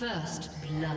First blood.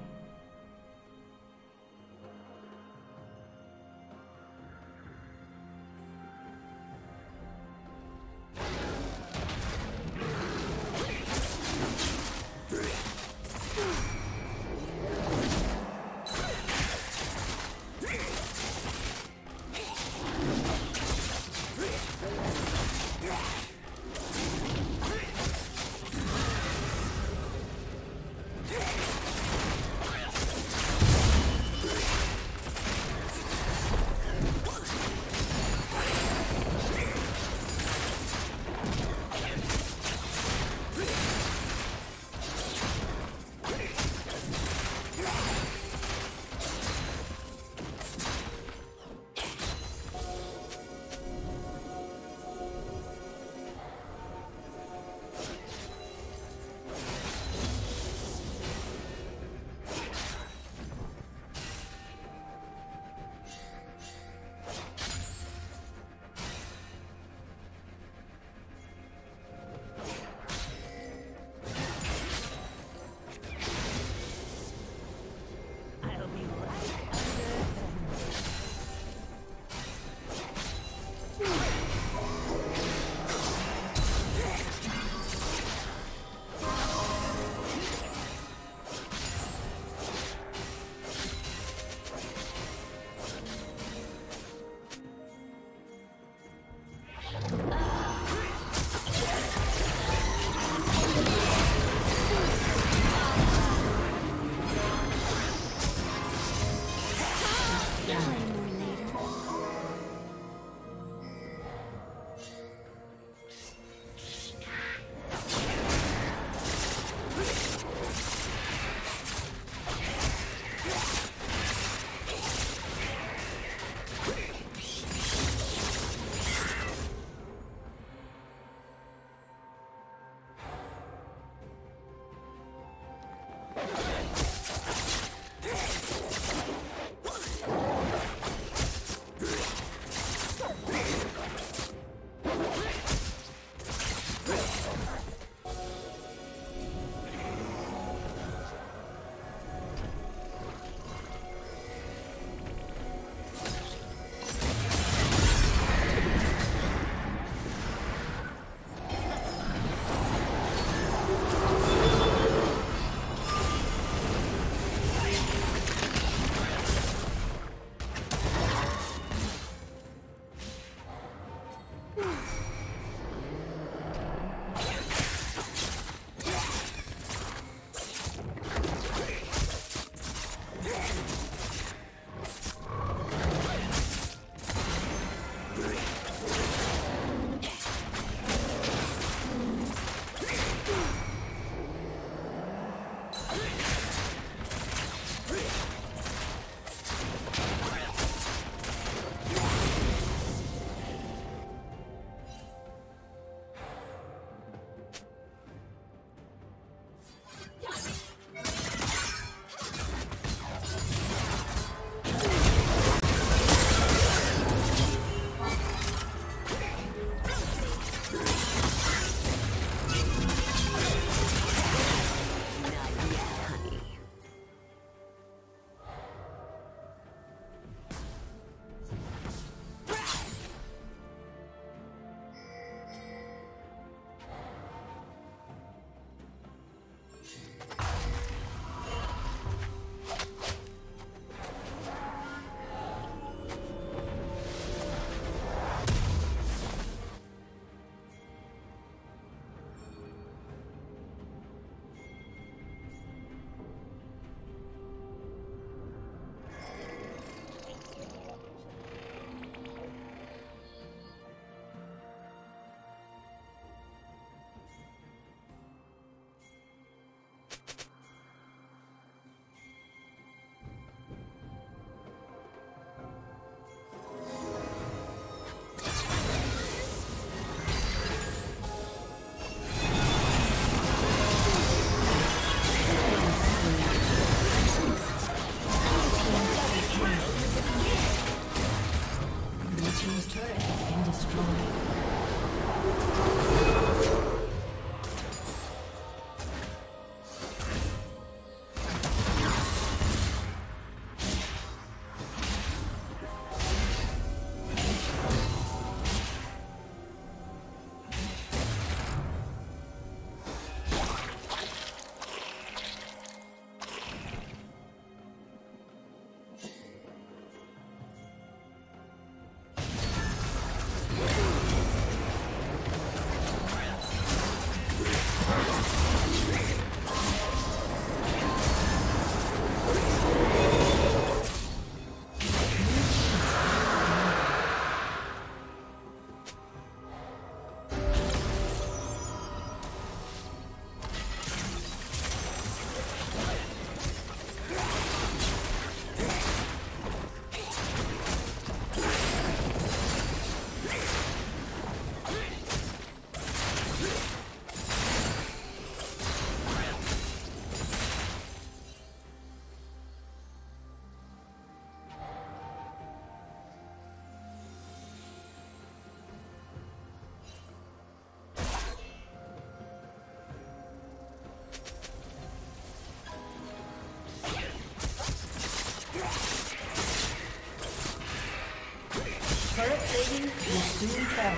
team's turret has been destroyed. Soon fell.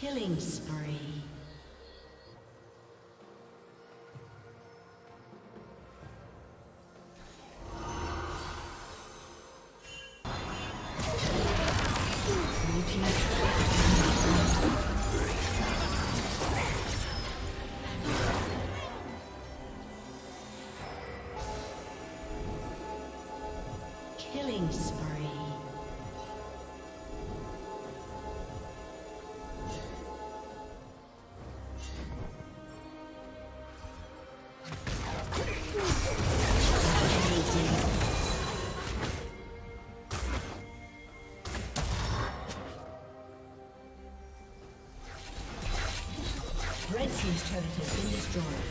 Killing spree. Killing spree. His turret has been destroyed.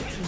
Destroyed.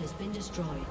Has been destroyed.